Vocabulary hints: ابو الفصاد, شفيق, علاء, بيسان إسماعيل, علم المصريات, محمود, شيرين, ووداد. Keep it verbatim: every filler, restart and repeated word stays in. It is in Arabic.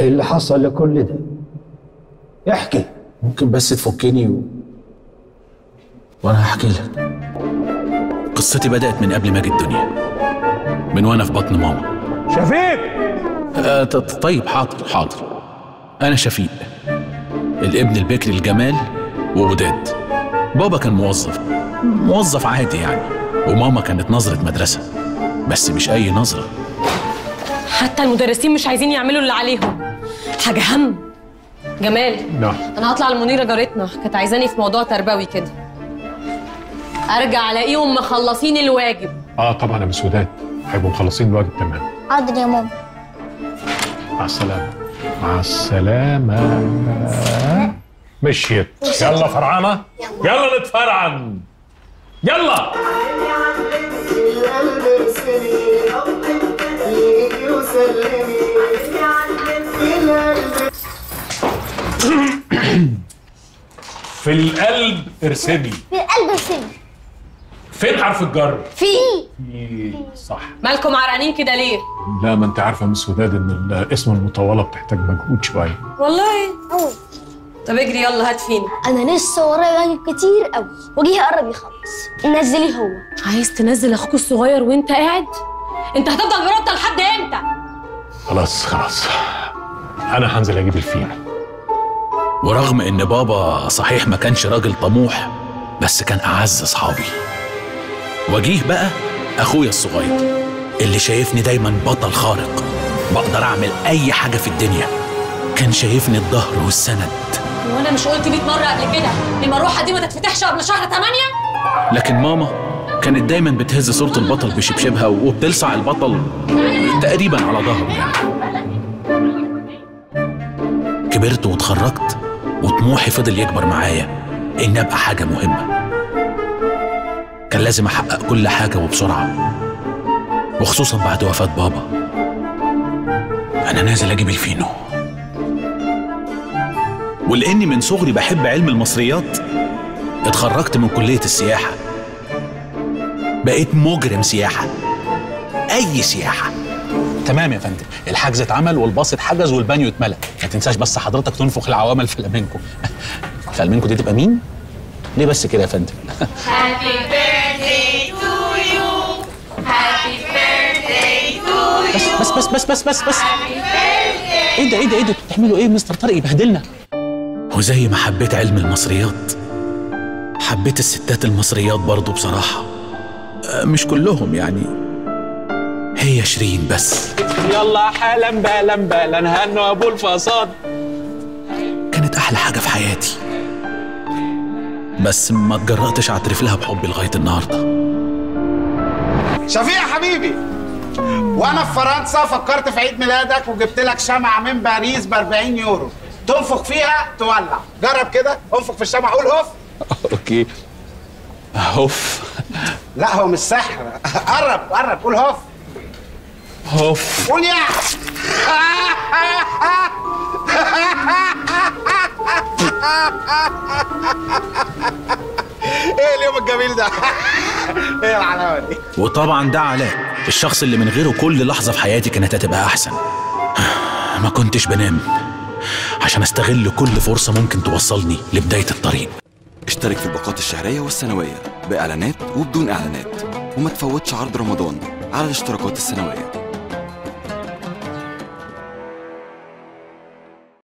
ايه اللي حصل لكل ده؟ احكي. ممكن بس تفكني و... وانا هحكي لك. قصتي بدأت من قبل ما اجي الدنيا، من وانا في بطن ماما. شفيق. آه طيب حاضر حاضر. انا شفيق، الابن البكري لجمال ووداد. بابا كان موظف موظف عادي يعني، وماما كانت نظرة مدرسة، بس مش اي نظرة. حتى المدرسين مش عايزين يعملوا اللي عليهم. حاجة هم جمال. نعم. انا هطلع المنيرة جارتنا، كانت عايزاني في موضوع تربوي كده. ارجع الاقيهم مخلصين الواجب. اه طبعا يا مس وداد، هيبقوا مخلصين الواجب تمام. حاضر يا ماما. مع السلامة. مع السلامة. مشيت. يلا فرعانة، يلا نتفرعن، يلا. في القلب ارسمي. في القلب ارسمي. فين حرف الجر؟ في. في صح. مالكم عرقانين كده ليه؟ لا ما انت عارفه يا مس وداد ان الاسم المطوله بتحتاج مجهود شويه. والله؟ اه. طب اجري يلا هات فينا. انا لسه ورايا واجب كتير قوي، وجيه قرب يخلص. نزليه هو. عايز تنزل اخوك الصغير وانت قاعد؟ انت هتفضل مرطل لحد امتى؟ خلاص خلاص. انا هنزل اجيب الفينا. ورغم ان بابا صحيح ما كانش راجل طموح، بس كان اعز اصحابي. وجيه بقى اخويا الصغير اللي شايفني دايما بطل خارق، بقدر اعمل اي حاجه في الدنيا. كان شايفني الظهر والسند. وانا مش قلت مية مره قبل كده المروحه دي ما تتفتحش قبل شهر تمانية؟ لكن ماما كانت دايما بتهز صوره البطل بشبشبها وبتلسع البطل تقريبا على ظهره يعني. كبرت واتخرجت وطموحي فضل يكبر معايا ان ابقى حاجه مهمه. كان لازم أحقق كل حاجة وبسرعة، وخصوصاً بعد وفاة بابا. أنا نازل أجيب الفينو. ولأني من صغري بحب علم المصريات، اتخرجت من كلية السياحة. بقيت مجرم سياحة، أي سياحة. تمام يا فندم، الحجز اتعمل والباص اتحجز والبانيو اتملى. ما تنساش بس حضرتك تنفخ العوامل في الفلامينكو. الفلامينكو دي تبقى مين؟ ليه بس كده يا فندم؟ هابي بيرثداي تو يو، هابي بيرثداي تو يو. بس بس بس بس بس بس. ايه ده ايه ده ايه ده؟ بتعملوا ايه مستر طارق يبهدلنا؟ وزي ما حبيت علم المصريات، حبيت الستات المصريات برضه بصراحة. مش كلهم يعني، هي شيرين بس. يلا حالا بالا بالا هنوا ابو الفصاد. كانت أحلى حاجة في حياتي، بس ما اتجرأتش اعترف لها بحبي لغايه النهارده. شفيق يا حبيبي، وانا في فرنسا فكرت في عيد ميلادك وجبت لك شمعه من باريس ب أربعين يورو، تنفخ فيها تولع. جرب كده، انفخ في الشمعه قول هوف. اوكي هوف. لا هو مش سحر. قرب قرب قول هوف. هوف قول يا. ايه اليوم الجميل ده؟ ايه الحلاوه دي؟ وطبعا ده علاء، الشخص اللي من غيره كل لحظه في حياتي كانت هتبقى احسن. ما كنتش بنام عشان استغل كل فرصه ممكن توصلني لبدايه الطريق. اشترك في الباقات الشهريه والسنويه باعلانات وبدون اعلانات، وما تفوتش عرض رمضان على الاشتراكات السنويه.